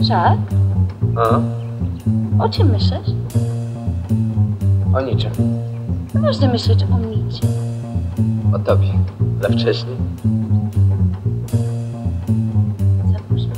Żak? A? O czym myślisz? O niczym. Nie można myśleć o niczym. O tobie. Za wcześnie. Za późno.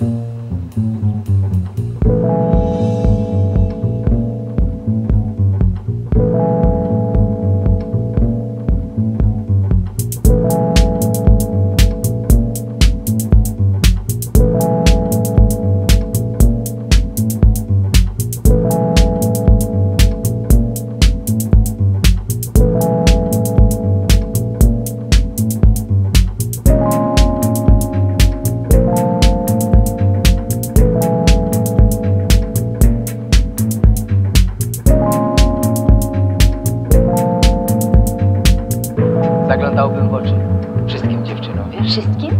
Zaglądałbym w oczy wszystkim dziewczynom. Wszystkim?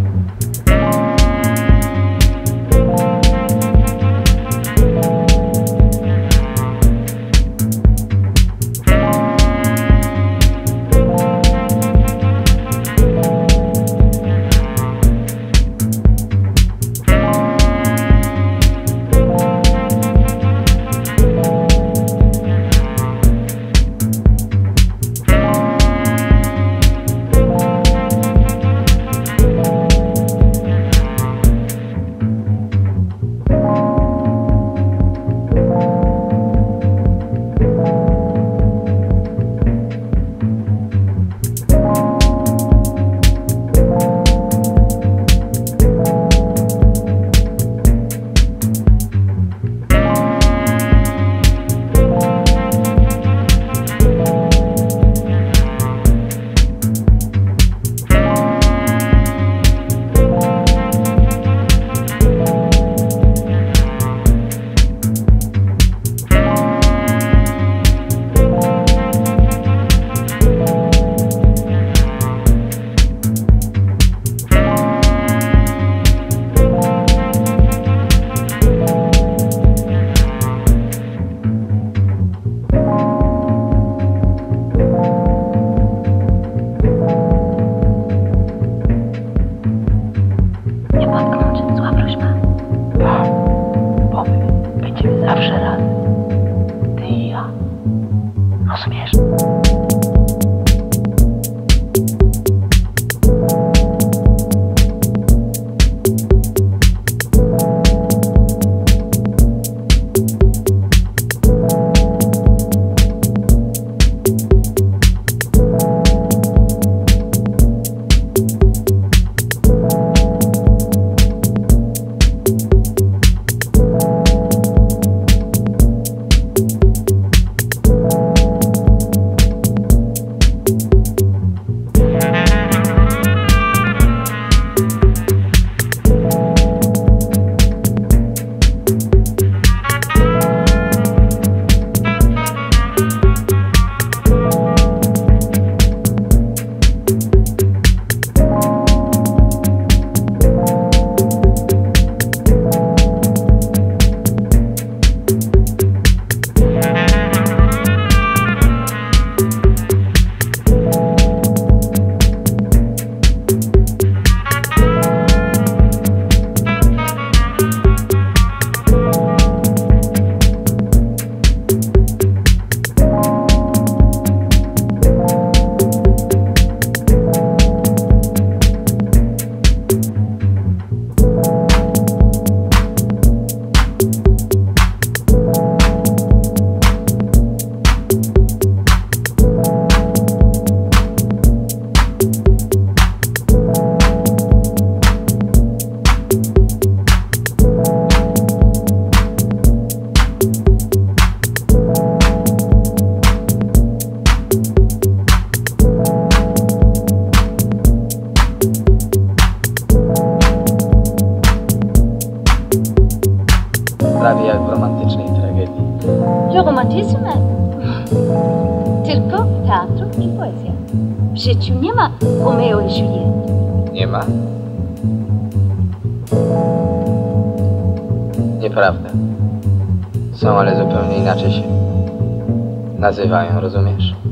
Prawie jak w romantycznej tragedii. Romantyzm? Tylko teatr i poezja. W życiu nie ma Romeo i Juliety. Nie ma? Nieprawda. Są, ale zupełnie inaczej się nazywają, rozumiesz?